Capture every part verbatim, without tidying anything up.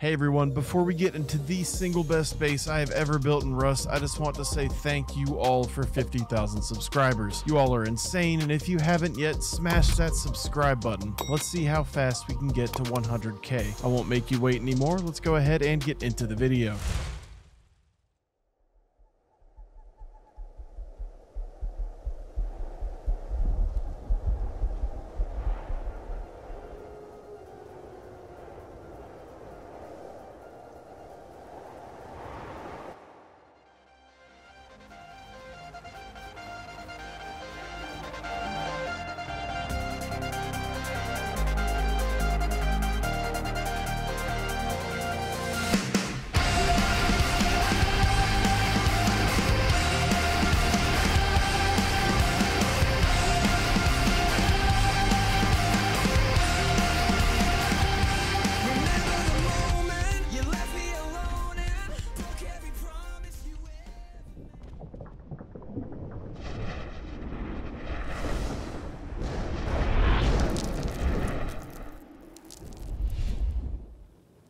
Hey everyone, before we get into the single best base I have ever built in Rust, I just want to say thank you all for fifty thousand subscribers. You all are insane, and if you haven't yet, smash that subscribe button. Let's see how fast we can get to one hundred K. I won't make you wait anymore. Let's go ahead and get into the video.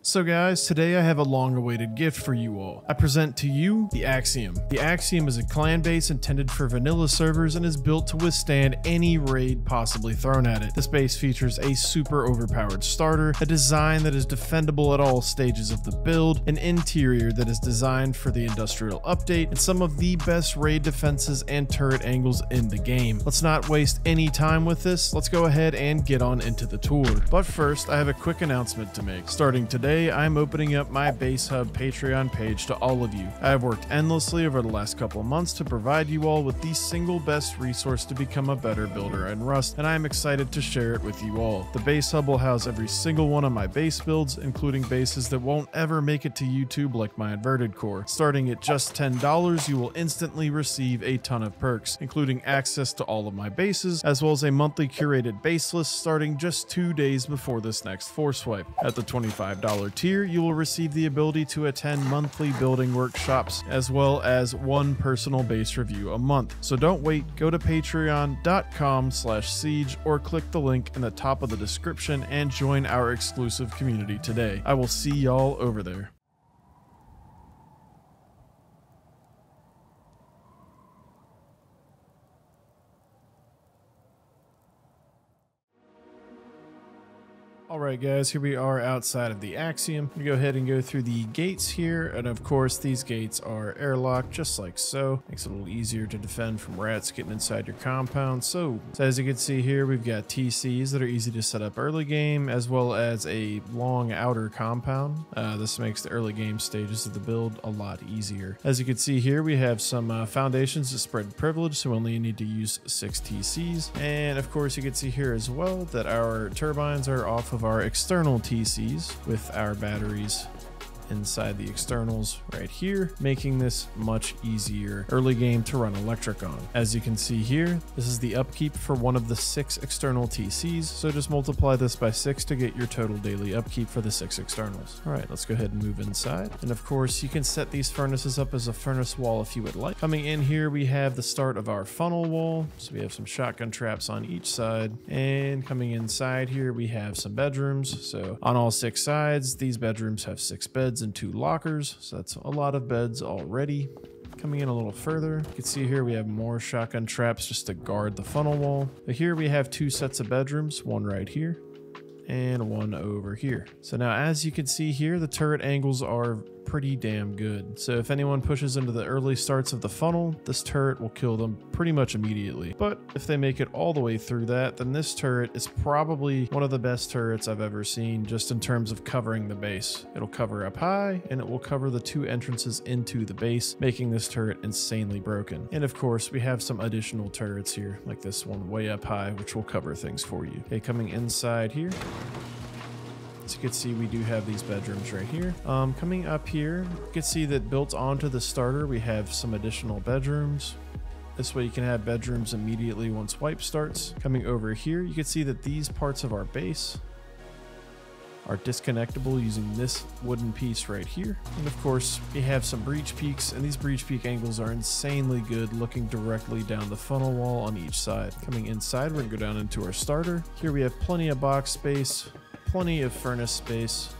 So guys, today I have a long-awaited gift for you all. I present to you the Axiom. The Axiom is a clan base intended for vanilla servers and is built to withstand any raid possibly thrown at it. This base features a super overpowered starter, a design that is defendable at all stages of the build, an interior that is designed for the Industrial Update, and some of the best raid defenses and turret angles in the game. Let's not waste any time with this. Let's go ahead and get on into the tour. But first, I have a quick announcement to make. Starting today, I'm opening up my Basehub Patreon page to all of you. I have worked endlessly over the last couple of months to provide you all with the single best resource to become a better builder in Rust, and I am excited to share it with you all. The Basehub will house every single one of my base builds, including bases that won't ever make it to YouTube like my inverted core. Starting at just ten dollars, you will instantly receive a ton of perks, including access to all of my bases, as well as a monthly curated base list starting just two days before this next four swipe. At the twenty-five dollar tier, you will receive the ability to attend monthly building workshops as well as one personal base review a month. So don't wait, go to patreon dot com slash siege or click the link in the top of the description and join our exclusive community today. I will see y'all over there. Alright guys, here we are outside of the Axiom. We go ahead and go through the gates here, and of course these gates are airlocked just like so. Makes it a little easier to defend from rats getting inside your compound. So, so as you can see here, we've got T Cs that are easy to set up early game, as well as a long outer compound. Uh, this makes the early game stages of the build a lot easier. As you can see here, we have some uh, foundations that spread privilege, so only you need to use six T Cs. And of course you can see here as well that our turbines are off of Of our external T Cs with our batteries inside the externals right here, making this much easier early game to run electric on. As you can see here, this is the upkeep for one of the six external T Cs, so just multiply this by six to get your total daily upkeep for the six externals. All right, let's go ahead and move inside, and of course you can set these furnaces up as a furnace wall if you would like. Coming in here, we have the start of our funnel wall, so we have some shotgun traps on each side, and coming inside here we have some bedrooms. So on all six sides, these bedrooms have six beds and two lockers, so that's a lot of beds already. Coming in a little further, you can see here we have more shotgun traps just to guard the funnel wall. But here we have two sets of bedrooms, one right here and one over here. So now as you can see here, the turret angles are pretty damn good. So if anyone pushes into the early starts of the funnel, this turret will kill them pretty much immediately. But if they make it all the way through that, then this turret is probably one of the best turrets I've ever seen, just in terms of covering the base. It'll cover up high and it will cover the two entrances into the base, making this turret insanely broken. And of course we have some additional turrets here, like this one way up high, which will cover things for you. Okay, coming inside here, as you can see, we do have these bedrooms right here. Um, coming up here, you can see that built onto the starter, we have some additional bedrooms. This way you can have bedrooms immediately once wipe starts. Coming over here, you can see that these parts of our base are disconnectable using this wooden piece right here. And of course we have some breach peaks, and these breach peak angles are insanely good, looking directly down the funnel wall on each side. Coming inside, we're gonna go down into our starter. Here we have plenty of box space, plenty of furnace space,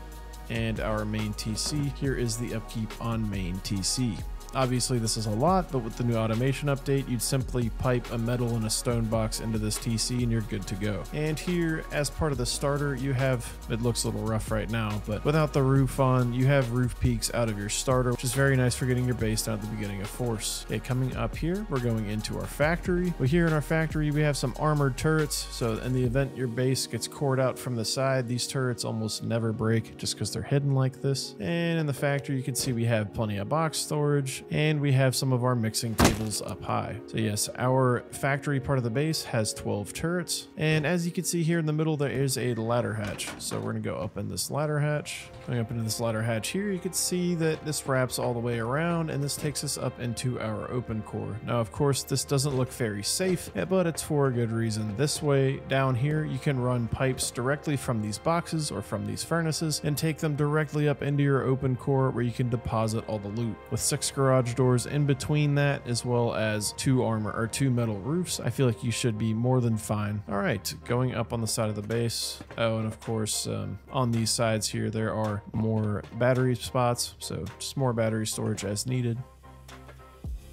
and our main T C. Here is the upkeep on main T C. Obviously this is a lot, but with the new automation update, you'd simply pipe a metal and a stone box into this T C and you're good to go. And here, as part of the starter, you have, it looks a little rough right now, but without the roof on, you have roof peaks out of your starter, which is very nice for getting your base down at the beginning of force. Okay, coming up here, we're going into our factory. Well, here in our factory, we have some armored turrets. So in the event your base gets cored out from the side, these turrets almost never break just because they're hidden like this. And in the factory, you can see we have plenty of box storage, and we have some of our mixing tables up high. So yes, our factory part of the base has twelve turrets. And as you can see here in the middle, there is a ladder hatch. So we're gonna go up in this ladder hatch. Going up into this ladder hatch here, you can see that this wraps all the way around and this takes us up into our open core. Now, of course, this doesn't look very safe, but it's for a good reason. This way down here, you can run pipes directly from these boxes or from these furnaces and take them directly up into your open core where you can deposit all the loot. With six garage garage doors in between that, as well as two armor or two metal roofs, I feel like you should be more than fine. All right, going up on the side of the base. Oh, and of course, um, on these sides here, there are more battery spots. So just more battery storage as needed.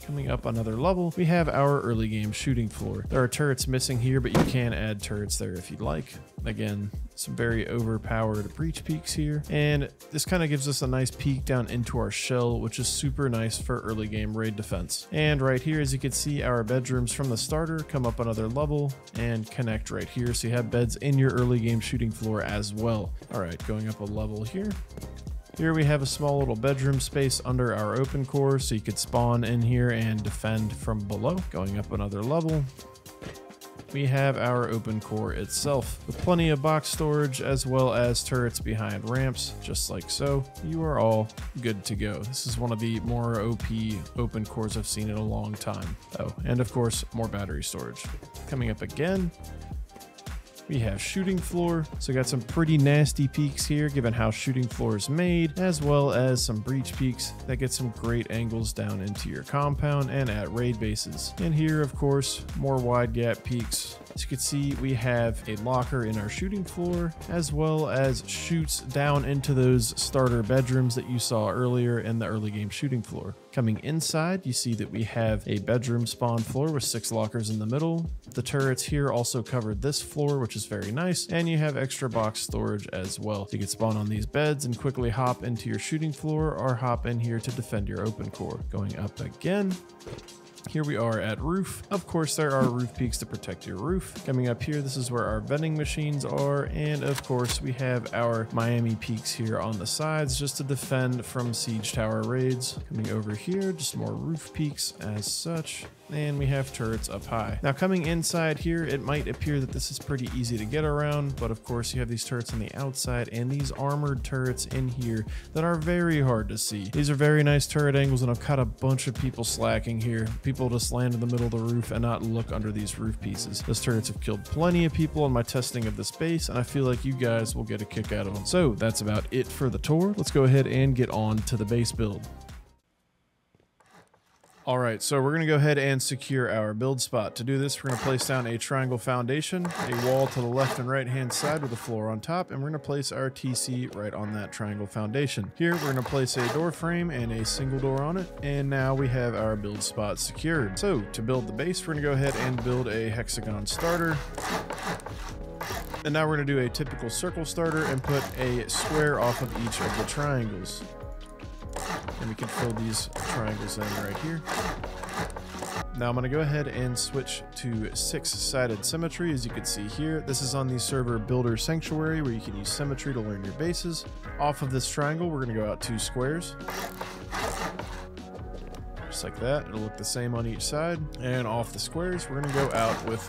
Coming up another level, we have our early game shooting floor. There are turrets missing here, but you can add turrets there if you'd like. Again, some very overpowered breach peaks here. And this kind of gives us a nice peek down into our shell, which is super nice for early game raid defense. And right here, as you can see, our bedrooms from the starter come up another level and connect right here. So you have beds in your early game shooting floor as well. All right, going up a level here. Here we have a small little bedroom space under our open core, so you could spawn in here and defend from below. Going up another level, we have our open core itself with plenty of box storage as well as turrets behind ramps, just like so. You are all good to go. This is one of the more O P open cores I've seen in a long time. Oh, and of course, more battery storage. Coming up again, we have shooting floor. So we got some pretty nasty peaks here, given how shooting floor is made, as well as some breach peaks that get some great angles down into your compound and at raid bases. And here, of course, more wide gap peaks. As you can see, we have a locker in our shooting floor, as well as chutes down into those starter bedrooms that you saw earlier in the early game shooting floor. Coming inside, you see that we have a bedroom spawn floor with six lockers in the middle. The turrets here also covered this floor, which is very nice. And you have extra box storage as well. So you can spawn on these beds and quickly hop into your shooting floor or hop in here to defend your open core. Going up again. Here we are at roof. Of course, there are roof peaks to protect your roof. Coming up here, this is where our vending machines are. And of course, we have our Miami peaks here on the sides just to defend from siege tower raids. Coming over here, just more roof peaks as such. And we have turrets up high. Now coming inside here, it might appear that this is pretty easy to get around, but of course you have these turrets on the outside and these armored turrets in here that are very hard to see. These are very nice turret angles, and I've caught a bunch of people slacking here. People just land in the middle of the roof and not look under these roof pieces. Those turrets have killed plenty of people in my testing of this base, and I feel like you guys will get a kick out of them. So that's about it for the tour. Let's go ahead and get on to the base build. All right, so we're gonna go ahead and secure our build spot. To do this, we're gonna place down a triangle foundation, a wall to the left and right-hand side with a floor on top, and we're gonna place our T C right on that triangle foundation. Here, we're gonna place a door frame and a single door on it, and now we have our build spot secured. So, to build the base, we're gonna go ahead and build a hexagon starter. And now we're gonna do a typical circle starter and put a square off of each of the triangles. And we can fill these triangles in right here. Now I'm going to go ahead and switch to six-sided symmetry. As you can see here, this is on the server Builder Sanctuary, where you can use symmetry to learn your bases. Off of this triangle, we're going to go out two squares. Just like that. It'll look the same on each side. And off the squares, we're going to go out with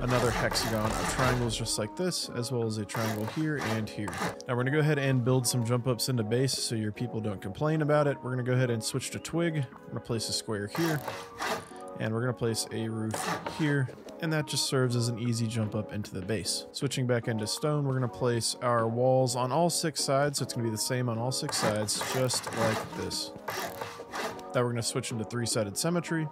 another hexagon of triangles just like this, as well as a triangle here and here. Now we're going to go ahead and build some jump ups into base so your people don't complain about it. We're going to go ahead and switch to twig. We're going to place a square here, and we're going to place a roof here. And that just serves as an easy jump up into the base. Switching back into stone, we're gonna place our walls on all six sides. So it's gonna be the same on all six sides, just like this. Now we're gonna switch into three-sided symmetry.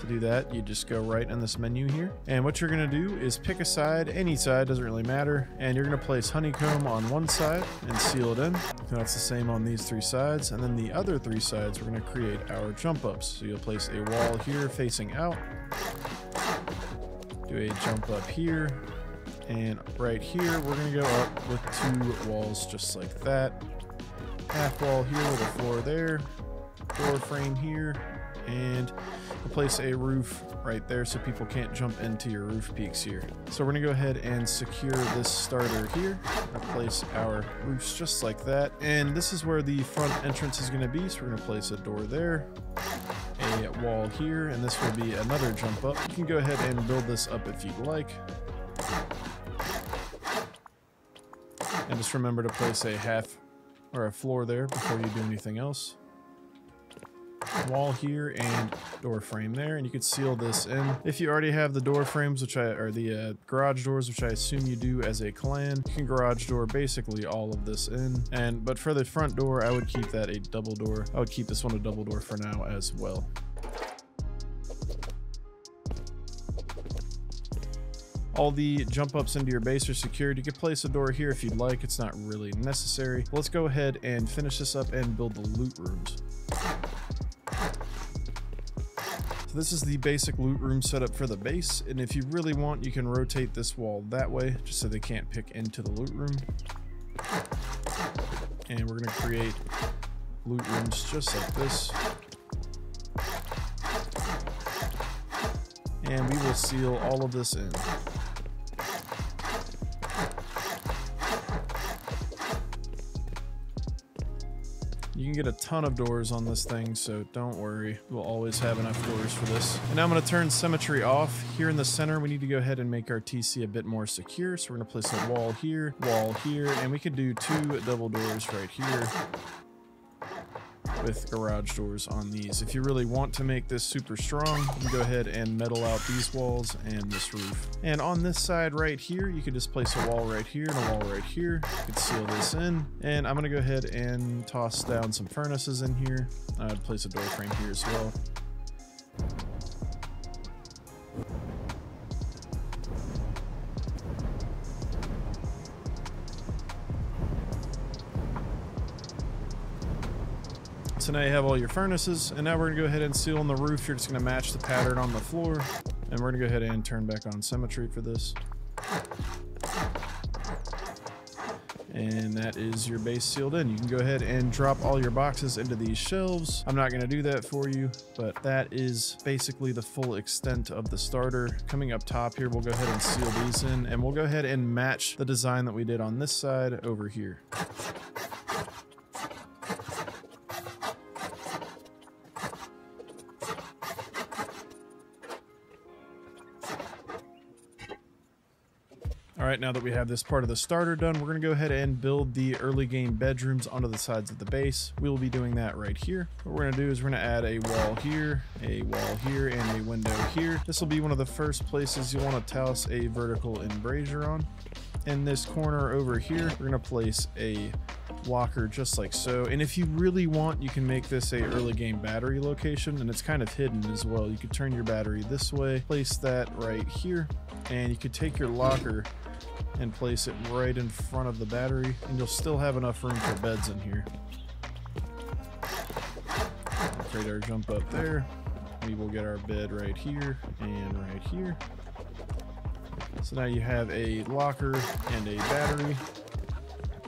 To do that, you just go right in this menu here, and what you're going to do is pick a side, any side, doesn't really matter, and you're going to place honeycomb on one side and seal it in. And that's the same on these three sides, and then the other three sides we're going to create our jump ups. So you'll place a wall here facing out, do a jump up here, and right here we're going to go up with two walls just like that. Half wall here with a floor there, floor frame here, and we'll place a roof right there so people can't jump into your roof peaks here. So we're gonna go ahead and secure this starter here. I'll place our roofs just like that, and this is where the front entrance is gonna be. So we're gonna place a door there, a wall here, and this will be another jump up. You can go ahead and build this up if you'd like. And just remember to place a half or a floor there before you do anything else. Wall here and door frame there, and you could seal this in. If you already have the door frames, which I are the uh, garage doors, which I assume you do as a clan, you can garage door basically all of this in. And but for the front door, I would keep that a double door. I would keep this one a double door for now as well. All the jump ups into your base are secured. You can place a door here if you'd like. It's not really necessary. Let's go ahead and finish this up and build the loot rooms. This is the basic loot room setup for the base, and if you really want, you can rotate this wall that way just so they can't pick into the loot room. And we're going to create loot rooms just like this, and we will seal all of this in. You can get a ton of doors on this thing, so don't worry. We'll always have enough doors for this. And now I'm going to turn symmetry off. Here in the center, we need to go ahead and make our T C a bit more secure. So we're going to place a wall here, wall here, and we could do two double doors right here with garage doors on these. If you really want to make this super strong, you can go ahead and metal out these walls and this roof. And on this side right here, you can just place a wall right here and a wall right here. You can seal this in, and I'm gonna go ahead and toss down some furnaces in here. I'd place a door frame here as well. So now you have all your furnaces, and now we're gonna go ahead and seal on the roof. You're just gonna match the pattern on the floor, and we're gonna go ahead and turn back on symmetry for this. And that is your base sealed in. You can go ahead and drop all your boxes into these shelves. I'm not gonna do that for you, but that is basically the full extent of the starter. Coming up top here, we'll go ahead and seal these in, and we'll go ahead and match the design that we did on this side over here. All right, now that we have this part of the starter done, we're going to go ahead and build the early game bedrooms onto the sides of the base. We will be doing that right here. What we're going to do is we're going to add a wall here, a wall here, and a window here. This will be one of the first places you want to toss a vertical embrasure on. In this corner over here, we're going to place a locker just like so, and if you really want, you can make this a early game battery location, and it's kind of hidden as well. You could turn your battery this way, place that right here, and you could take your locker and place it right in front of the battery, and you'll still have enough room for beds in here. We'll create our jump up there. We will get our bed right here and right here. So now you have a locker and a battery.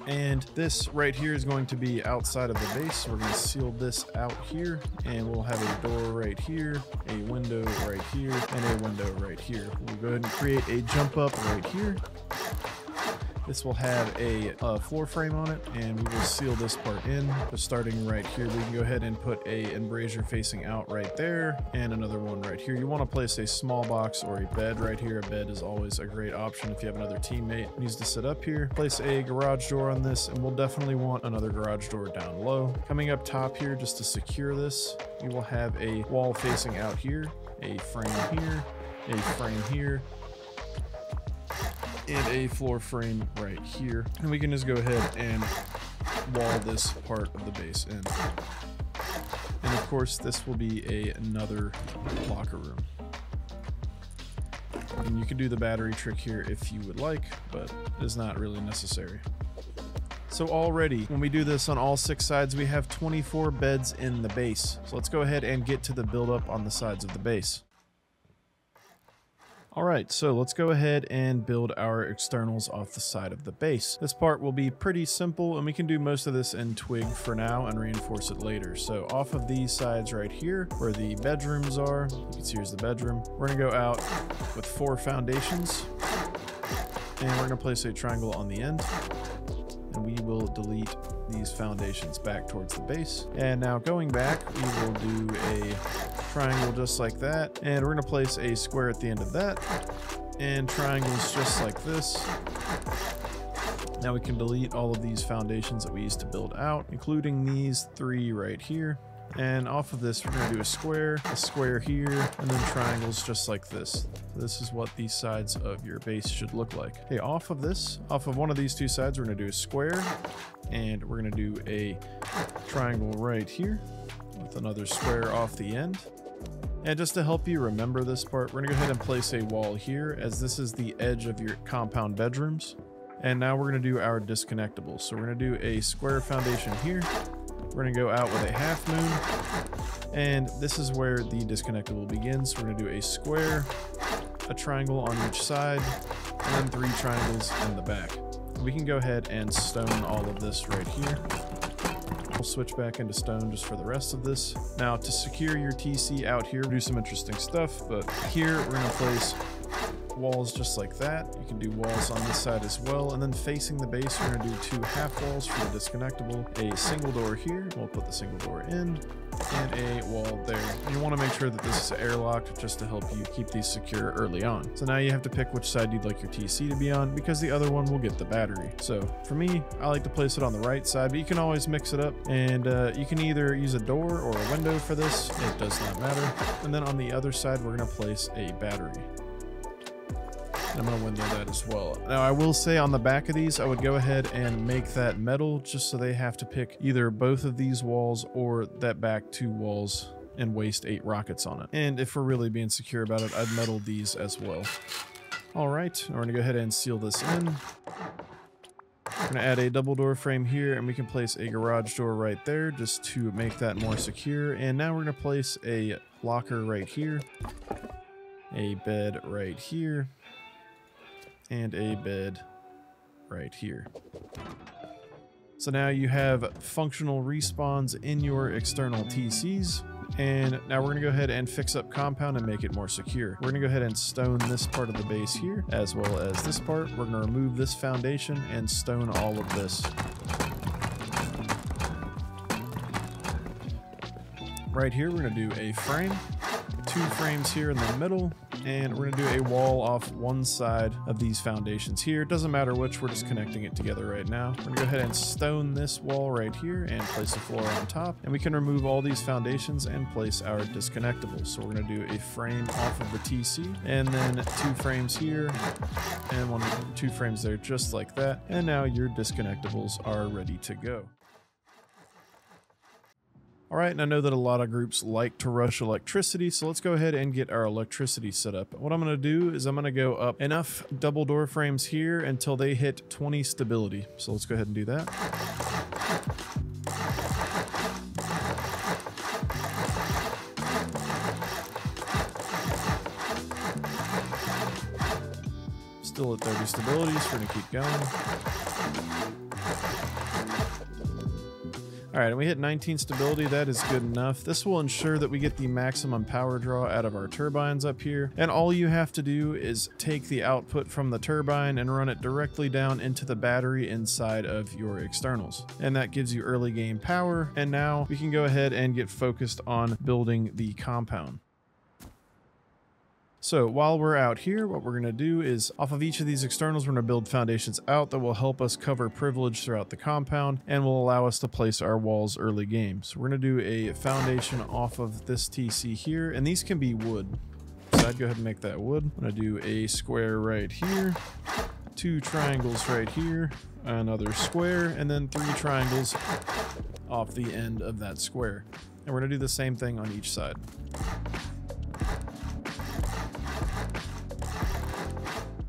And this right here is going to be outside of the base. So we're going to seal this out here, and we'll have a door right here, a window right here, and a window right here. We'll go ahead and create a jump up right here. This will have a, a floor frame on it, and we will seal this part in. So starting right here, we can go ahead and put a embrasure facing out right there, and another one right here. You want to place a small box or a bed right here. A bed is always a great option if you have another teammate who needs to sit up here. Place a garage door on this, and we'll definitely want another garage door down low. Coming up top here, just to secure this, you will have a wall facing out here, a frame here, a frame here, and a floor frame right here. And we can just go ahead and wall this part of the base in. And of course, this will be a, another locker room. And you can do the battery trick here if you would like, but it is not really necessary. So already, when we do this on all six sides, we have twenty-four beds in the base. So let's go ahead and get to the build-up on the sides of the base. Alright, so let's go ahead and build our externals off the side of the base. This part will be pretty simple, and we can do most of this in twig for now and reinforce it later. So off of these sides right here, where the bedrooms are, you can see here's the bedroom, we're going to go out with four foundations, and we're going to place a triangle on the end, and we will delete these foundations back towards the base. And now going back, we will do a triangle just like that, and we're going to place a square at the end of that, and triangles just like this. Now we can delete all of these foundations that we used to build out, including these three right here. And off of this, we're going to do a square, a square here, and then triangles just like this. So this is what the sides of your base should look like. Okay, off of this, off of one of these two sides, we're going to do a square, and we're going to do a triangle right here with another square off the end. And just to help you remember this part, we're going to go ahead and place a wall here, as this is the edge of your compound bedrooms. And now we're going to do our disconnectables. So we're going to do a square foundation here. We're going to go out with a half moon. And this is where the disconnectable begins. We're going to do a square, a triangle on each side, and then three triangles in the back. We can go ahead and stone all of this right here. We'll switch back into stone just for the rest of this. Now to secure your T C out here, we'll do some interesting stuff, but here we're gonna place walls just like that. You can do walls on this side as well, and then facing the base, we're gonna do two half walls for the disconnectable, a single door here, we'll put the single door in, and a wall there. You wanna make sure that this is airlocked just to help you keep these secure early on. So now you have to pick which side you'd like your T C to be on, because the other one will get the battery. So for me, I like to place it on the right side, but you can always mix it up, and uh, you can either use a door or a window for this, it does not matter. And then on the other side, we're gonna place a battery. I'm going to window that as well. Now I will say on the back of these, I would go ahead and make that metal just so they have to pick either both of these walls or that back two walls and waste eight rockets on it. And if we're really being secure about it, I'd metal these as well. All right, we're going to go ahead and seal this in. We're going to add a double door frame here, and we can place a garage door right there just to make that more secure. And now we're going to place a locker right here, a bed right here, and a bed right here. So now you have functional respawns in your external T Cs. And now we're gonna go ahead and fix up compound and make it more secure. We're gonna go ahead and stone this part of the base here, as well as this part. We're gonna remove this foundation and stone all of this. Right here, we're gonna do a frame, two frames here in the middle, and we're gonna do a wall off one side of these foundations here. It doesn't matter which, we're just connecting it together right now. We're gonna go ahead and stone this wall right here and place the floor on top. And we can remove all these foundations and place our disconnectables. So we're gonna do a frame off of the T C, and then two frames here, and one, two frames there, just like that. And now your disconnectables are ready to go. All right, and I know that a lot of groups like to rush electricity, so let's go ahead and get our electricity set up. What I'm gonna do is I'm gonna go up enough double door frames here until they hit twenty stability. So let's go ahead and do that. Still at thirty stability, so we're gonna keep going. All right, and we hit nineteen stability, that is good enough. This will ensure that we get the maximum power draw out of our turbines up here. And all you have to do is take the output from the turbine and run it directly down into the battery inside of your externals. And that gives you early game power. And now we can go ahead and get focused on building the compound. So while we're out here, what we're going to do is off of each of these externals, we're going to build foundations out that will help us cover privilege throughout the compound and will allow us to place our walls early game. So we're going to do a foundation off of this T C here, and these can be wood. So I'd go ahead and make that wood. I'm going to do a square right here, two triangles right here, another square, and then three triangles off the end of that square. And we're going to do the same thing on each side.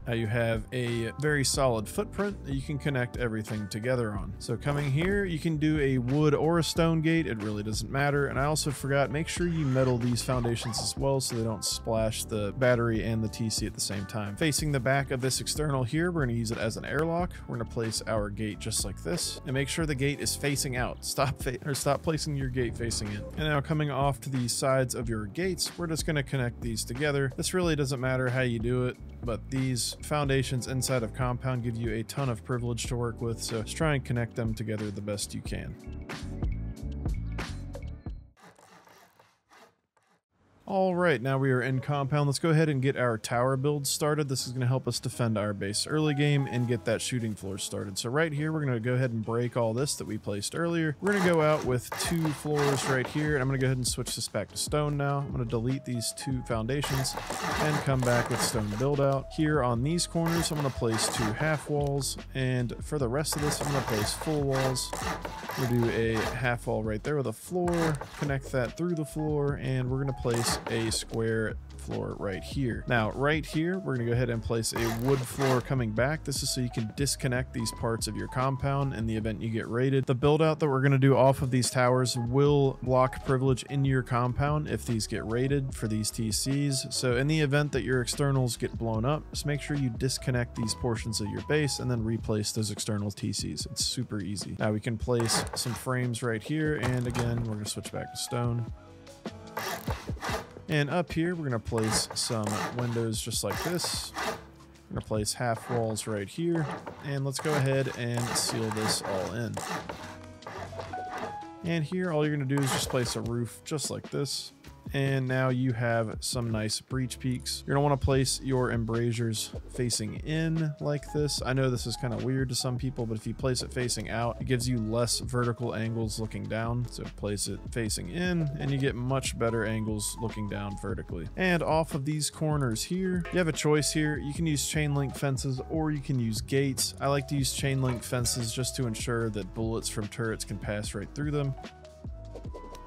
Now you have a very solid footprint that you can connect everything together on. So coming here, you can do a wood or a stone gate. It really doesn't matter. And I also forgot, make sure you metal these foundations as well so they don't splash the battery and the T C at the same time. Facing the back of this external here, we're going to use it as an airlock. We're going to place our gate just like this. And make sure the gate is facing out. Stop fa or stop placing your gate facing in. And now coming off to the sides of your gates, we're just going to connect these together. This really doesn't matter how you do it, but these foundations inside of compound give you a ton of privilege to work with, so just try and connect them together the best you can. All right, now we are in compound. Let's go ahead and get our tower build started. This is going to help us defend our base early game and get that shooting floor started. So right here, we're going to go ahead and break all this that we placed earlier. We're going to go out with two floors right here, and I'm going to go ahead and switch this back to stone now. I'm going to delete these two foundations and come back with stone build out. Here on these corners, I'm going to place two half walls, and for the rest of this, I'm going to place full walls. We're going to do a half wall right there with a floor, connect that through the floor, and we're going to place a square floor right here. Now right here, we're gonna go ahead and place a wood floor coming back. This is so you can disconnect these parts of your compound in the event you get raided. The build out that we're gonna do off of these towers will block privilege into your compound if these get raided for these T Cs. So in the event that your externals get blown up, just make sure you disconnect these portions of your base and then replace those external T Cs. It's super easy. Now we can place some frames right here, and again, we're gonna switch back to stone. And up here, we're going to place some windows just like this. We're going to place half walls right here. And let's go ahead and seal this all in. And here, all you're going to do is just place a roof just like this. And now you have some nice breach peaks. You're gonna wanna place your embrasures facing in like this. I know this is kind of weird to some people, but if you place it facing out, it gives you less vertical angles looking down. So place it facing in and you get much better angles looking down vertically. And off of these corners here, you have a choice here. You can use chain link fences or you can use gates. I like to use chain link fences just to ensure that bullets from turrets can pass right through them.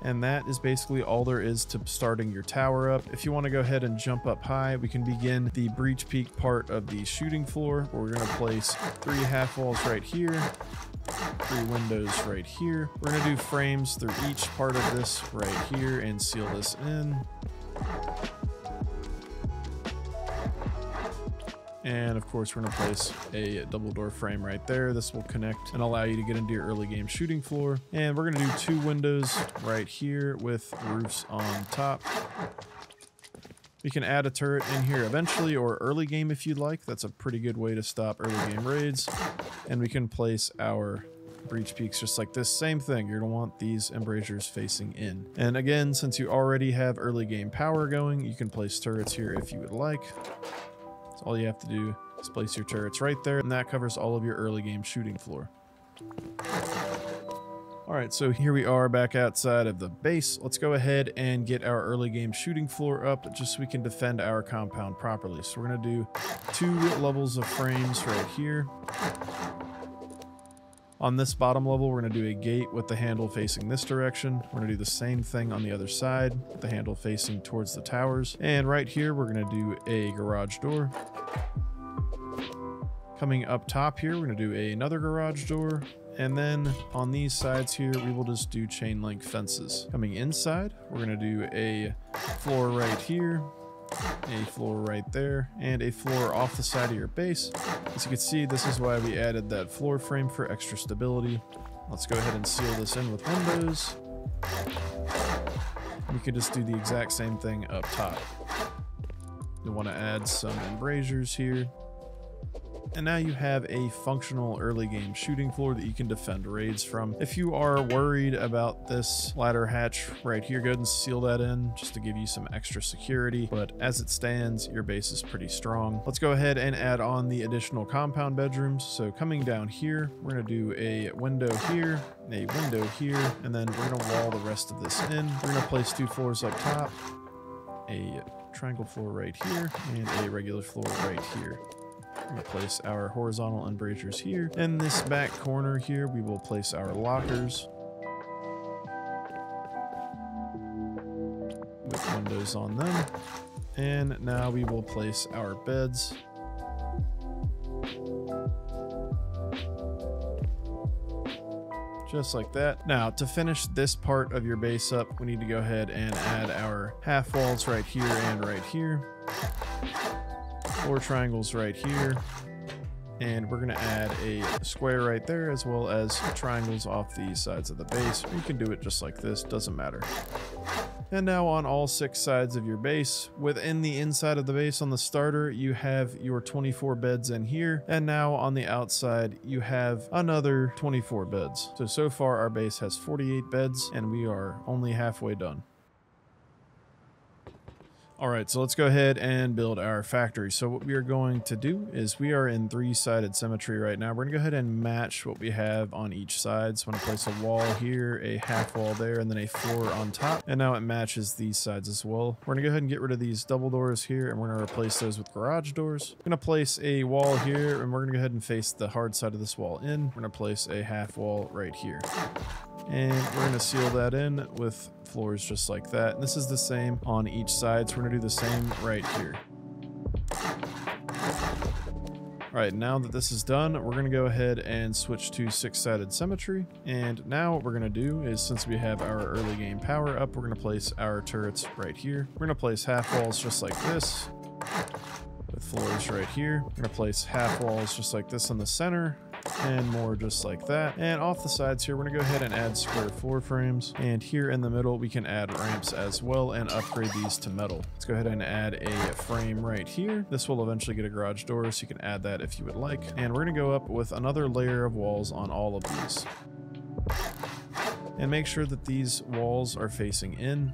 And that is basically all there is to starting your tower up. If you want to go ahead and jump up high, we can begin the breach peak part of the shooting floor. We're going to place three half walls right here, three windows right here. We're going to do frames through each part of this right here and seal this in. And of course, we're going to place a double door frame right there. This will connect and allow you to get into your early game shooting floor. And we're going to do two windows right here with roofs on top. You can add a turret in here eventually, or early game if you'd like. That's a pretty good way to stop early game raids. And we can place our breach peaks just like this. Same thing, you're gonna want these embrasures facing in. And again, since you already have early game power going, you can place turrets here if you would like. All you have to do is place your turrets right there, and that covers all of your early game shooting floor. All right, so here we are back outside of the base. Let's go ahead and get our early game shooting floor up just so we can defend our compound properly. So we're gonna do two levels of frames right here. On this bottom level, we're gonna do a gate with the handle facing this direction. We're gonna do the same thing on the other side, with the handle facing towards the towers. And right here, we're gonna do a garage door. Coming up top here, we're gonna do a, another garage door. And then on these sides here, we will just do chain link fences. Coming inside, we're gonna do a floor right here, a floor right there, and a floor off the side of your base. As you can see, this is why we added that floor frame for extra stability. Let's go ahead and seal this in with windows. You could just do the exact same thing up top. You'll want to add some embrasures here. And now you have a functional early game shooting floor that you can defend raids from. If you are worried about this ladder hatch right here, go ahead and seal that in just to give you some extra security. But as it stands, your base is pretty strong. Let's go ahead and add on the additional compound bedrooms. So coming down here, we're going to do a window here, a window here, and then we're going to wall the rest of this in. We're going to place two floors up top, a triangle floor right here, and a regular floor right here. We're going to place our horizontal embrasures here. In this back corner here, we will place our lockers. with windows on them. And now we will place our beds. Just like that. Now, to finish this part of your base up, we need to go ahead and add our half walls right here and right here. Four triangles right here. And we're gonna add a square right there, as well as triangles off the sides of the base. You can do it just like this, doesn't matter. And now on all six sides of your base, within the inside of the base on the starter, you have your twenty-four beds in here. And now on the outside, you have another twenty-four beds. So, so far our base has forty-eight beds and we are only halfway done. All right, so let's go ahead and build our factory. So what we are going to do is we are in three-sided symmetry right now. We're gonna go ahead and match what we have on each side. So I'm gonna place a wall here, a half wall there, and then a floor on top. And now it matches these sides as well. We're gonna go ahead and get rid of these double doors here, and we're gonna replace those with garage doors. We're gonna place a wall here, and we're gonna go ahead and face the hard side of this wall in. We're gonna place a half wall right here. And we're gonna seal that in with floors just like that. And this is the same on each side. So we're gonna do the same right here. All right, now that this is done, we're gonna go ahead and switch to six-sided symmetry. And now what we're gonna do is, since we have our early game power up, we're gonna place our turrets right here. We're gonna place half walls just like this with floors right here. We're gonna place half walls just like this in the center, and more just like that. And off the sides here, we're gonna go ahead and add square floor frames. And here in the middle, we can add ramps as well and upgrade these to metal. Let's go ahead and add a frame right here. This will eventually get a garage door, so you can add that if you would like. And we're gonna go up with another layer of walls on all of these. And make sure that these walls are facing in.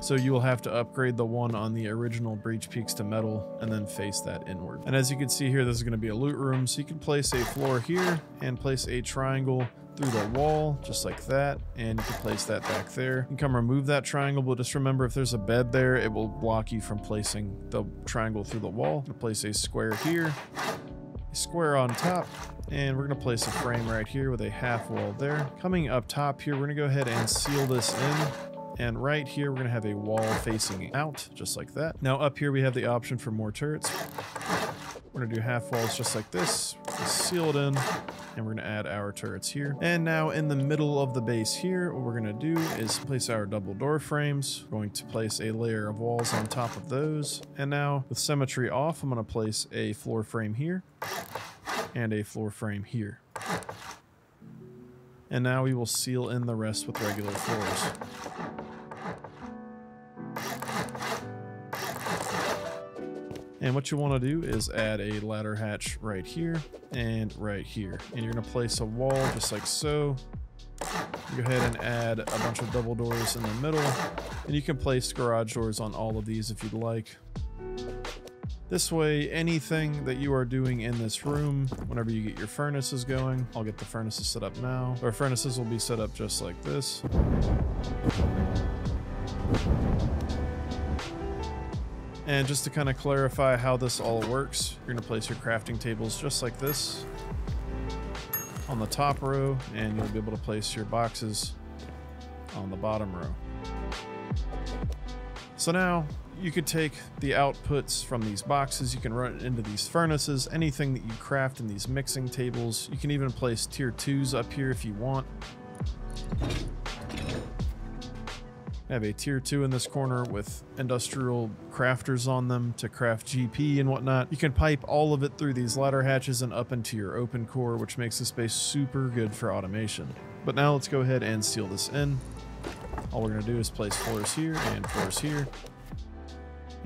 So you will have to upgrade the one on the original breach peaks to metal and then face that inward. And as you can see here, this is going to be a loot room. So you can place a floor here and place a triangle through the wall just like that, and you can place that back there. You can come remove that triangle, but just remember, if there's a bed there, it will block you from placing the triangle through the wall. I'm gonna place a square here, a square on top, and we're gonna place a frame right here with a half wall there. Coming up top here, we're gonna go ahead and seal this in. And right here, we're gonna have a wall facing out, just like that. Now up here, we have the option for more turrets. We're gonna do half walls just like this, seal it in, and we're gonna add our turrets here. And now in the middle of the base here, what we're gonna do is place our double door frames. We're going to place a layer of walls on top of those. And now with symmetry off, I'm gonna place a floor frame here and a floor frame here. And now we will seal in the rest with regular floors. And what you want to do is add a ladder hatch right here and right here. And you're going to place a wall just like so. Go ahead and add a bunch of double doors in the middle. And you can place garage doors on all of these if you'd like. This way, anything that you are doing in this room, whenever you get your furnaces going, I'll get the furnaces set up now. Our furnaces will be set up just like this. And just to kind of clarify how this all works, you're gonna place your crafting tables just like this on the top row, and you'll be able to place your boxes on the bottom row. So now you could take the outputs from these boxes, you can run it into these furnaces, anything that you craft in these mixing tables. You can even place tier twos up here if you want. I have a tier two in this corner with industrial crafters on them to craft G P and whatnot. You can pipe all of it through these ladder hatches and up into your open core, which makes this base super good for automation. But now let's go ahead and seal this in. All we're gonna do is place floors here and floors here.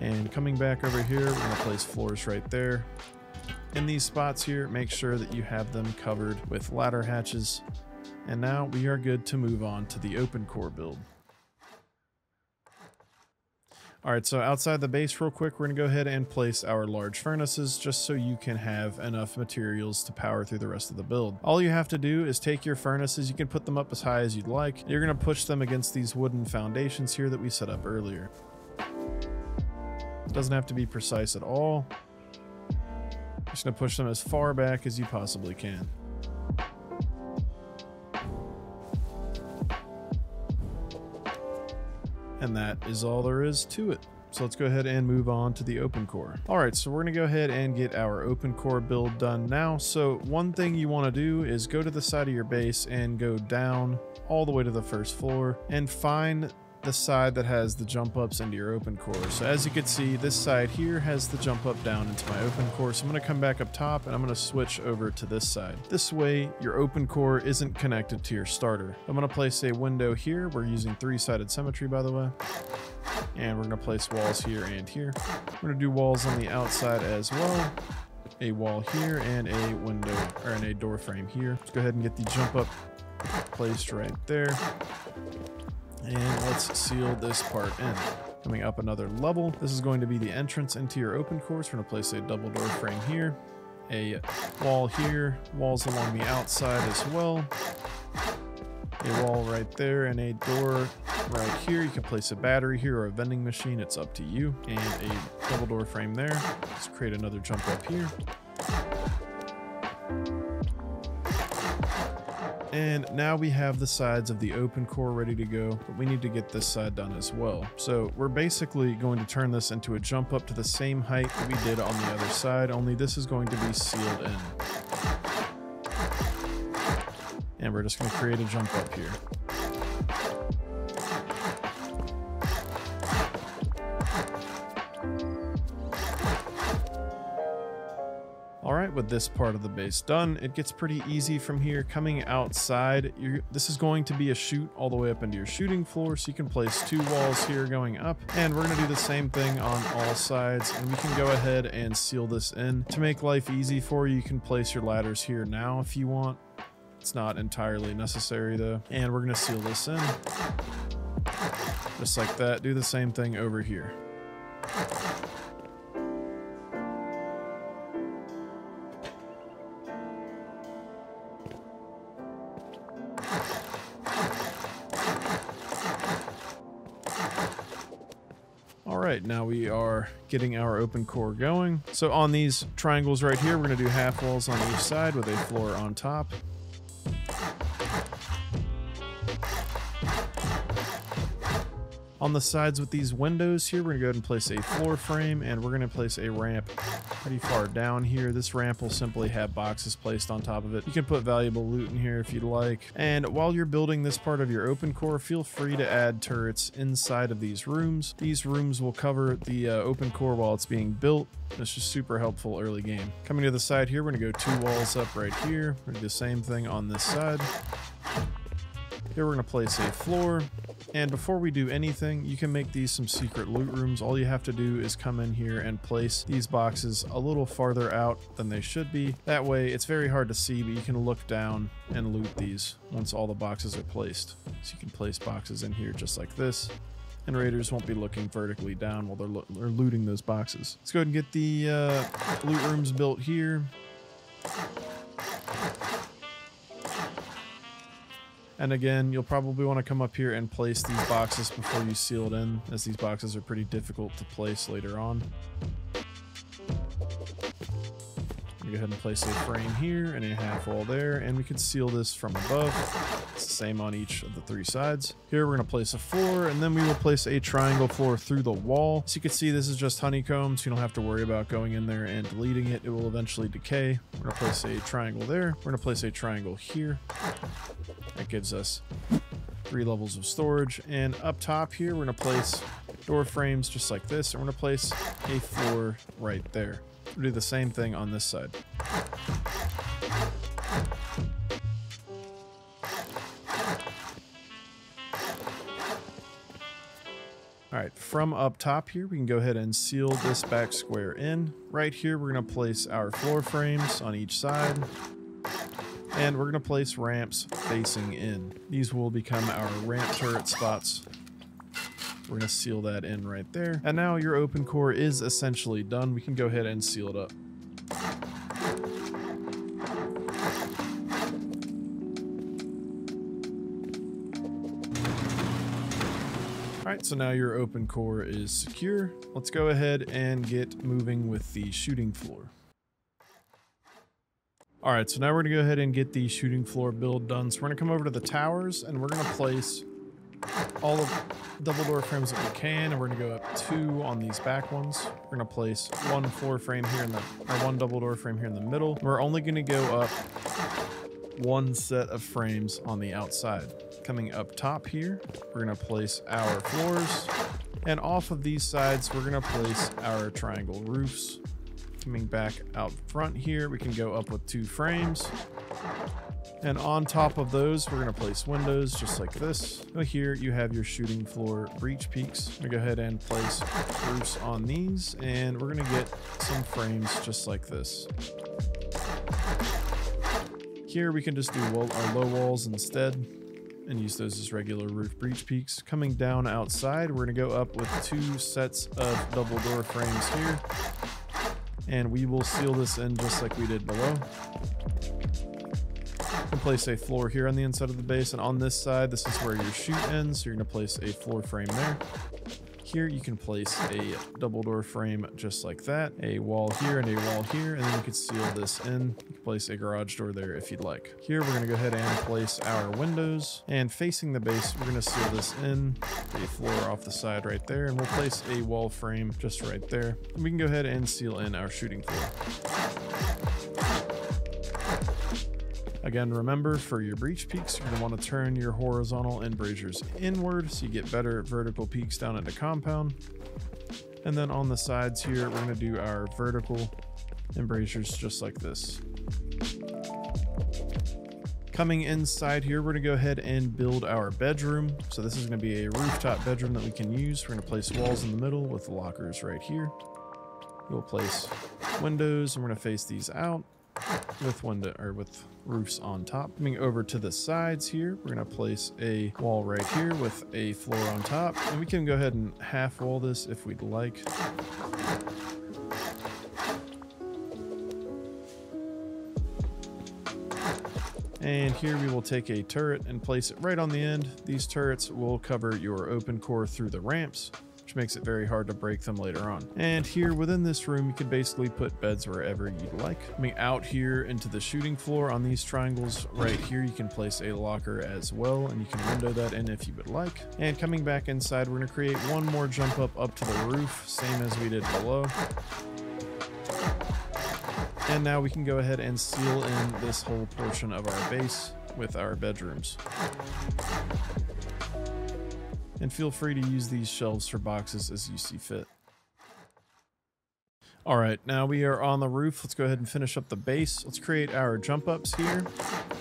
And coming back over here, we're gonna place floors right there. In these spots here, make sure that you have them covered with ladder hatches. And now we are good to move on to the open core build. All right, so outside the base real quick, we're gonna go ahead and place our large furnaces just so you can have enough materials to power through the rest of the build. All you have to do is take your furnaces, you can put them up as high as you'd like. You're gonna push them against these wooden foundations here that we set up earlier. It doesn't have to be precise at all. You're just gonna push them as far back as you possibly can. And that is all there is to it. So let's go ahead and move on to the open core. All right, so we're gonna go ahead and get our open core build done now. So one thing you wanna do is go to the side of your base and go down all the way to the first floor and find the side that has the jump ups into your open core. So as you can see, this side here has the jump up down into my open core. So I'm gonna come back up top and I'm gonna switch over to this side. This way, your open core isn't connected to your starter. I'm gonna place a window here. We're using three-sided symmetry, by the way. And we're gonna place walls here and here. We're gonna do walls on the outside as well. A wall here and a window, or and a door frame here. Let's go ahead and get the jump up placed right there. And let's seal this part in. Coming up another level, this is going to be the entrance into your open core. We're going to place a double door frame here, a wall here, walls along the outside as well, a wall right there, and a door right here. You can place a battery here or a vending machine, it's up to you. And a double door frame there. Let's create another jump up here. And now we have the sides of the open core ready to go, but we need to get this side done as well. So we're basically going to turn this into a jump up to the same height that we did on the other side, only this is going to be sealed in. And we're just going to create a jump up here. Alright, with this part of the base done, it gets pretty easy from here. Coming outside, you're, this is going to be a chute all the way up into your shooting floor, so you can place two walls here going up, and we're going to do the same thing on all sides, and we can go ahead and seal this in. To make life easy for you, you can place your ladders here now if you want. It's not entirely necessary though, and we're going to seal this in. Just like that, do the same thing over here. Alright, now we are getting our open core going. So on these triangles right here, we're going to do half walls on each side with a floor on top. On the sides with these windows here, we're going to go ahead and place a floor frame, and we're going to place a ramp pretty far down here. This ramp will simply have boxes placed on top of it. You can put valuable loot in here if you'd like. And while you're building this part of your open core, feel free to add turrets inside of these rooms. These rooms will cover the uh, open core while it's being built. It's just super helpful early game. Coming to the side here, we're going to go two walls up right here. We're going to do the same thing on this side. Here we're going to place a floor. And before we do anything, you can make these some secret loot rooms. All you have to do is come in here and place these boxes a little farther out than they should be. That way, it's very hard to see, but you can look down and loot these once all the boxes are placed. So you can place boxes in here just like this, and raiders won't be looking vertically down while they're, lo they're looting those boxes. Let's go ahead and get the uh, loot rooms built here. And again, you'll probably want to come up here and place these boxes before you seal it in, as these boxes are pretty difficult to place later on. Go ahead and place a frame here and a half wall there, and we can seal this from above. It's the same on each of the three sides. Here we're going to place a floor, and then we will place a triangle floor through the wall. So you can see this is just honeycomb, so you don't have to worry about going in there and deleting it. It will eventually decay. We're going to place a triangle there. We're going to place a triangle here. That gives us three levels of storage. And up top here, we're going to place door frames just like this, and we're going to place a floor right there. We'll do the same thing on this side. All right, from up top here, we can go ahead and seal this back square in. Right here, we're gonna place our floor frames on each side, and we're gonna place ramps facing in. These will become our ramp turret spots. We're going to seal that in right there. And now your open core is essentially done. We can go ahead and seal it up. All right, so now your open core is secure. Let's go ahead and get moving with the shooting floor. All right, so now we're going to go ahead and get the shooting floor build done. So we're going to come over to the towers, and we're going to place all of double door frames that we can, and we're going to go up two on these back ones. We're going to place one floor frame here in the, or one double door frame here in the middle. We're only going to go up one set of frames on the outside. Coming up top here, we're going to place our floors, and off of these sides, we're going to place our triangle roofs. Coming back out front here, we can go up with two frames. And on top of those, we're going to place windows just like this. So here you have your shooting floor breach peaks. I'm going to go ahead and place roofs on these, and we're going to get some frames just like this. Here we can just do wall, our low walls instead and use those as regular roof breach peaks. Coming down outside, we're going to go up with two sets of double door frames here. And we will seal this in just like we did below. Place a floor here on the inside of the base, and on this side, this is where your chute ends, so you're going to place a floor frame there. Here you can place a double door frame just like that, a wall here and a wall here, and then you can seal this in. You can place a garage door there if you'd like. Here we're going to go ahead and place our windows, and facing the base we're going to seal this in, a floor off the side right there, and we'll place a wall frame just right there, and we can go ahead and seal in our shooting floor. Again, remember for your breach peaks, you're gonna wanna turn your horizontal end braziers inward so you get better vertical peaks down at the compound. And then on the sides here, we're gonna do our vertical embrasures just like this. Coming inside here, we're gonna go ahead and build our bedroom. So this is gonna be a rooftop bedroom that we can use. We're gonna place walls in the middle with lockers right here. We'll place windows and we're gonna face these out with window or with roofs on top. Coming over to the sides here, we're going to place a wall right here with a floor on top, and we can go ahead and half wall this if we'd like. And here we will take a turret and place it right on the end. These turrets will cover your open core through the ramps, which makes it very hard to break them later on. And here within this room, you can basically put beds wherever you'd like. Coming out here into the shooting floor on these triangles right here, you can place a locker as well, and you can window that in if you would like. And coming back inside, we're gonna create one more jump up up to the roof, same as we did below. And now we can go ahead and seal in this whole portion of our base with our bedrooms. And feel free to use these shelves for boxes as you see fit. All right, now we are on the roof. Let's go ahead and finish up the base. Let's create our jump ups here.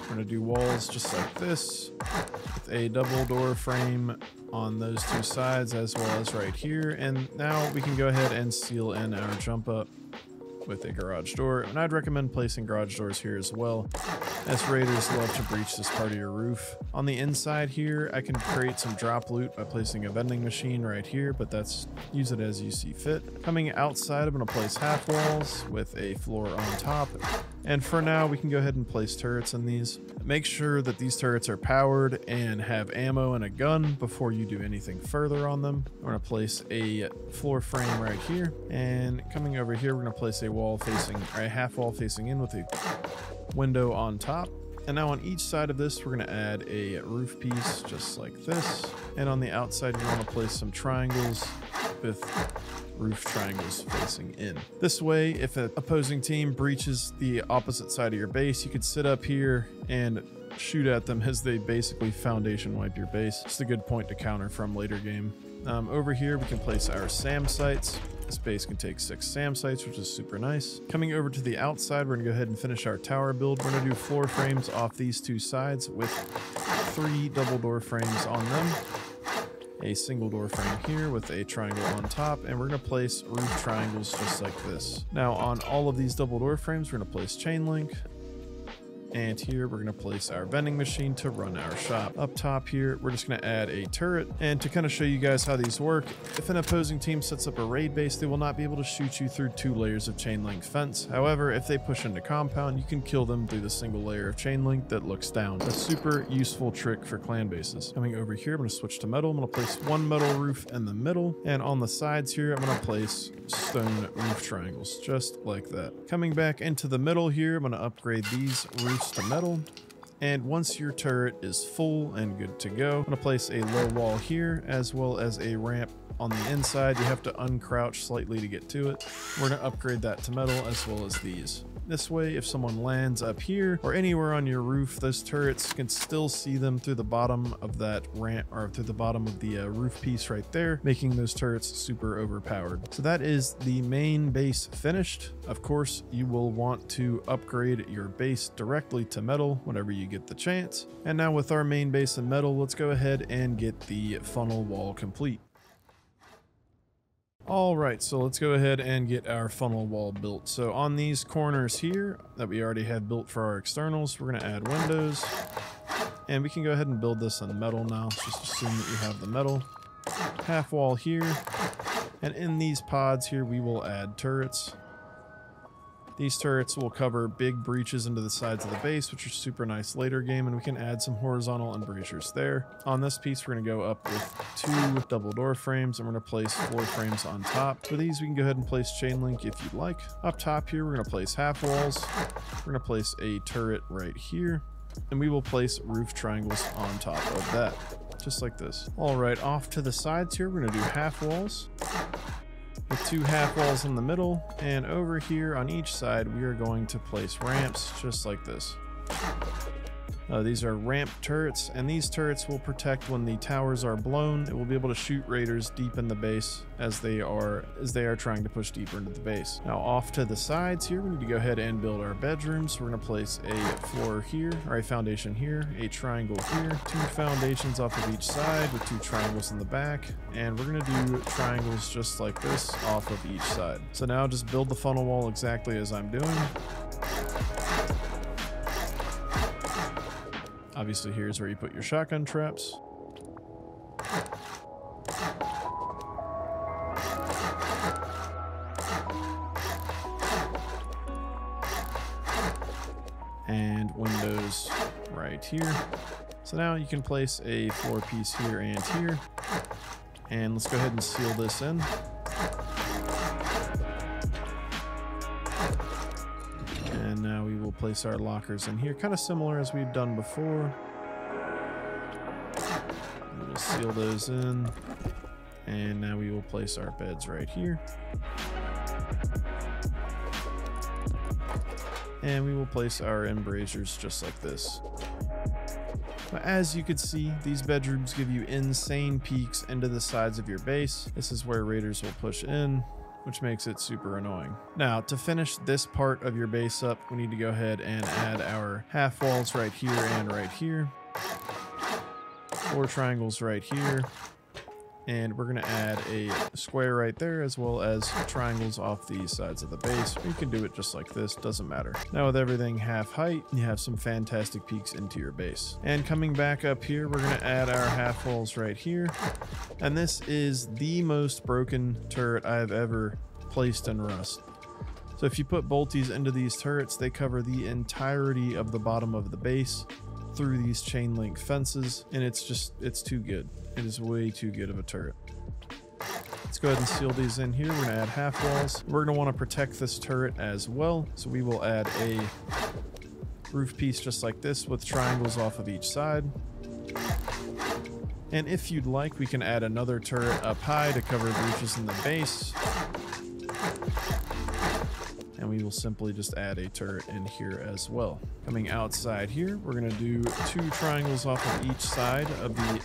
We're gonna do walls just like this with a double door frame on those two sides as well as right here. And now we can go ahead and seal in our jump up with a garage door, and I'd recommend placing garage doors here as well, as raiders love to breach this part of your roof. On the inside here, I can create some drop loot by placing a vending machine right here, but that's use it as you see fit. Coming outside, I'm going to place half walls with a floor on top, and for now we can go ahead and place turrets in these. Make sure that these turrets are powered and have ammo and a gun before you do anything further on them. I'm going to place a floor frame right here, and coming over here we're going to place a wall facing or a half wall facing in with a window on top. And now on each side of this we're going to add a roof piece just like this, and on the outside you want to place some triangles with roof triangles facing in. This way, if an opposing team breaches the opposite side of your base, you could sit up here and shoot at them as they basically foundation wipe your base. It's a good point to counter from later game. Um, over here we can place our SAM sites. This base can take six SAM sites, which is super nice. Coming over to the outside, we're gonna go ahead and finish our tower build. We're gonna do floor frames off these two sides with three double door frames on them, a single door frame here with a triangle on top, and we're gonna place roof triangles just like this. Now on all of these double door frames, we're gonna place chain link. And here we're gonna place our vending machine to run our shop. Up top here, we're just gonna add a turret. And to kind of show you guys how these work, if an opposing team sets up a raid base, they will not be able to shoot you through two layers of chain link fence. However, if they push into compound, you can kill them through the single layer of chain link that looks down. A super useful trick for clan bases. Coming over here, I'm gonna switch to metal. I'm gonna place one metal roof in the middle. And on the sides here, I'm gonna place stone roof triangles, just like that. Coming back into the middle here, I'm gonna upgrade these roof to metal, And once your turret is full and good to go, I'm gonna place a low wall here as well as a ramp on the inside. You have to uncrouch slightly to get to it. We're gonna upgrade that to metal as well as these. This way, if someone lands up here or anywhere on your roof, those turrets can still see them through the bottom of that ramp or through the bottom of the uh, roof piece right there, making those turrets super overpowered. So that is the main base finished. Of course, you will want to upgrade your base directly to metal whenever you get the chance. And now with our main base in metal, let's go ahead and get the funnel wall complete. All right, so let's go ahead and get our funnel wall built. So on these corners here that we already have built for our externals, we're gonna add windows, and we can go ahead and build this in metal now. Just assume that you have the metal. Half wall here, and in these pods here, we will add turrets. These turrets will cover big breaches into the sides of the base, which are super nice later game, and we can add some horizontal embrasures there. On this piece, we're going to go up with two double door frames, and we're going to place four frames on top. For these, we can go ahead and place chain link if you'd like. Up top here, we're going to place half walls. We're going to place a turret right here, and we will place roof triangles on top of that, just like this. All right, off to the sides here, we're going to do half walls with two half walls in the middle, and over here on each side we are going to place ramps just like this. Uh, these are ramp turrets, and these turrets will protect when the towers are blown. It will be able to shoot raiders deep in the base as they are as they are trying to push deeper into the base. Now off to the sides here, we need to go ahead and build our bedrooms. We're going to place a floor here, or a foundation here, a triangle here, two foundations off of each side with two triangles in the back, and we're going to do triangles just like this off of each side. So now just build the funnel wall exactly as I'm doing. Obviously, here's where you put your shotgun traps. And windows right here. So now you can place a floor piece here and here. And let's go ahead and seal this in. And now we will place our lockers in here, kind of similar as we've done before. And we'll seal those in. And now we will place our beds right here. And we will place our embrasures just like this. As you can see, these bedrooms give you insane peeks into the sides of your base. This is where raiders will push in, which makes it super annoying. Now, to finish this part of your base up, we need to go ahead and add our half walls right here and right here, four triangles right here, and we're gonna add a square right there as well as triangles off the sides of the base. You can do it just like this, doesn't matter. Now with everything half height, you have some fantastic peeks into your base. And coming back up here, we're gonna add our half walls right here. And this is the most broken turret I've ever placed in Rust. So if you put bolties into these turrets, they cover the entirety of the bottom of the base through these chain link fences, and it's just, it's too good. It is way too good of a turret. Let's go ahead and seal these in here. We're gonna add half walls. We're gonna wanna protect this turret as well. So we will add a roof piece just like this with triangles off of each side. And if you'd like, we can add another turret up high to cover breaches in the base. And we will simply just add a turret in here as well. Coming outside here, we're gonna do two triangles off of each side of the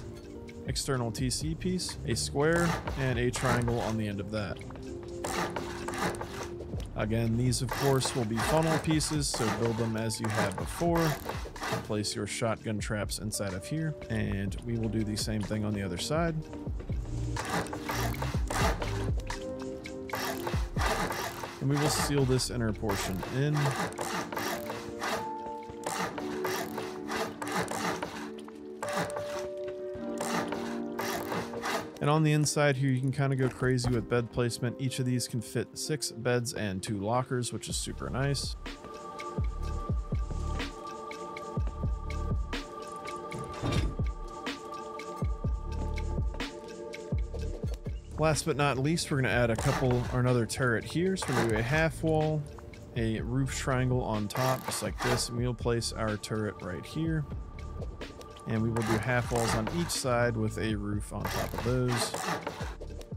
external T C piece, a square, and a triangle on the end of that. Again, these of course will be funnel pieces, so build them as you had before. Place your shotgun traps inside of here, and we will do the same thing on the other side. And we will seal this inner portion in. And on the inside here, you can kind of go crazy with bed placement. Each of these can fit six beds and two lockers, which is super nice. Last but not least, we're going to add a couple or another turret here. So we're going to do a half wall, a roof triangle on top, just like this, and we'll place our turret right here. And we will do half walls on each side with a roof on top of those.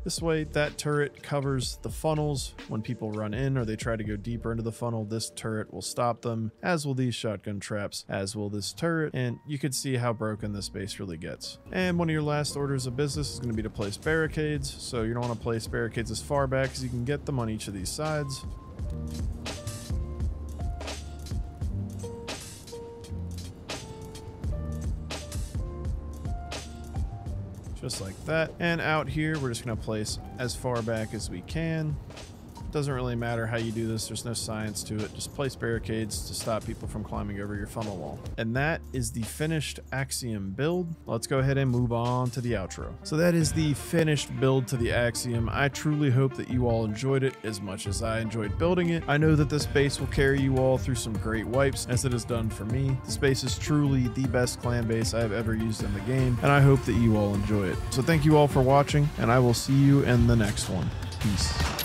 This way, that turret covers the funnels. When people run in or they try to go deeper into the funnel, this turret will stop them, as will these shotgun traps, as will this turret. And you can see how broken this base really gets. And one of your last orders of business is going to be to place barricades. So you don't want to place barricades as far back as you can get them on each of these sides. Just like that. And out here, we're just going to place as far back as we can. Doesn't really matter how you do this. There's no science to it. Just place barricades to stop people from climbing over your funnel wall. And that is the finished Axiom build. Let's go ahead and move on to the outro. So that is the finished build to the Axiom. I truly hope that you all enjoyed it as much as I enjoyed building it. I know that this base will carry you all through some great wipes, as it has done for me. This base is truly the best clan base I've ever used in the game, and I hope that you all enjoy it. So thank you all for watching, and I will see you in the next one. Peace.